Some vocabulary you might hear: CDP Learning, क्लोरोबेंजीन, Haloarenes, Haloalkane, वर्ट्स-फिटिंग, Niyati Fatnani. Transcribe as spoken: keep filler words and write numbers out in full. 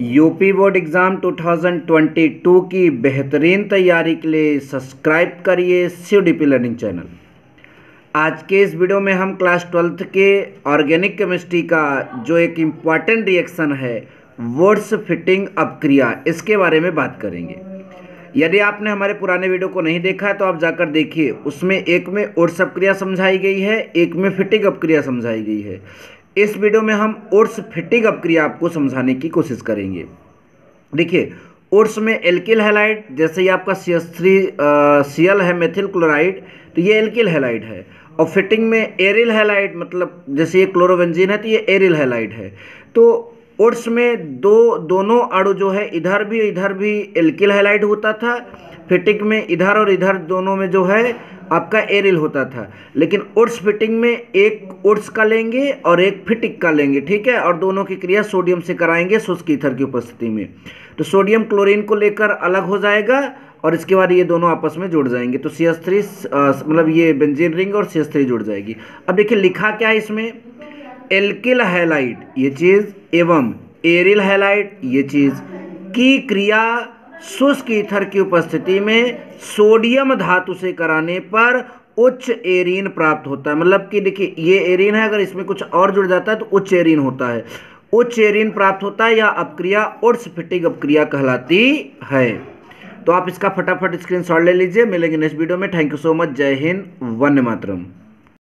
UP board exam दो हज़ार बाईस की बेहतरीन तैयारी के लिए सब्सक्राइब करिए सीडीपी लर्निंग चैनल। आज के इस वीडियो में हम क्लास ट्वेल्थ के ऑर्गेनिक केमिस्ट्री का जो एक इम्पॉर्टेंट रिएक्शन है वर्ट्स-फिटिंग अपक्रिया, इसके बारे में बात करेंगे। यदि आपने हमारे पुराने वीडियो को नहीं देखा तो आप जाकर देखिए, उसमें एक में वर्ट्स अपक्रिया समझाई गई है, एक में फिटिंग अपक्रिया समझाई गई है। इस वीडियो में हम वर्ट्स-फिटिग अपक्रिया आपको समझाने की कोशिश करेंगे। देखिए, वर्ट्स में एल्किल हैलाइड, जैसे ये आपका सी एस थ्री सीएल है मेथिल क्लोराइड, तो ये एल्किल हैलाइड है। और फिटिंग में एरिल हैलाइड, मतलब जैसे ये क्लोरोबेंजीन है तो ये एरिल हैलाइड है। तो वर्ट्स में दो दोनों अणु जो है इधर भी इधर भी एल्किल हैलाइड होता था, फिटिंग में इधर और इधर दोनों में जो है आपका एरिल होता था। लेकिन वर्ट्स फिटिंग में एक वर्ट्स का लेंगे और एक फिटिक का लेंगे, ठीक है, और दोनों की क्रिया सोडियम से कराएंगे शुष्क ईथर की उपस्थिति में। तो सोडियम क्लोरीन को लेकर अलग हो जाएगा और इसके बाद ये दोनों आपस में जुड़ जाएंगे। तो सी एस थ्री मतलब ये बेंजीन रिंग और सी एस थ्री जुड़ जाएगी। अब देखिए लिखा क्या है इसमें, एल्किल हैलाइड ये चीज़ एवं एरिल हैलाइड ये चीज़ की क्रिया शुष्क ईथर की उपस्थिति में सोडियम धातु से कराने पर उच्च एरीन प्राप्त होता है। मतलब कि देखिए ये एरीन है, अगर इसमें कुछ और जुड़ जाता है तो उच्च एरीन होता है, उच्च एरीन प्राप्त होता है। या अपक्रिया वर्ट्स-फिटिग अपक्रिया कहलाती है। तो आप इसका फटाफट स्क्रीनशॉट ले लीजिए। मिलेंगे नेक्स्ट वीडियो में। Thank you so much. जय हिंद, वंदे मातरम।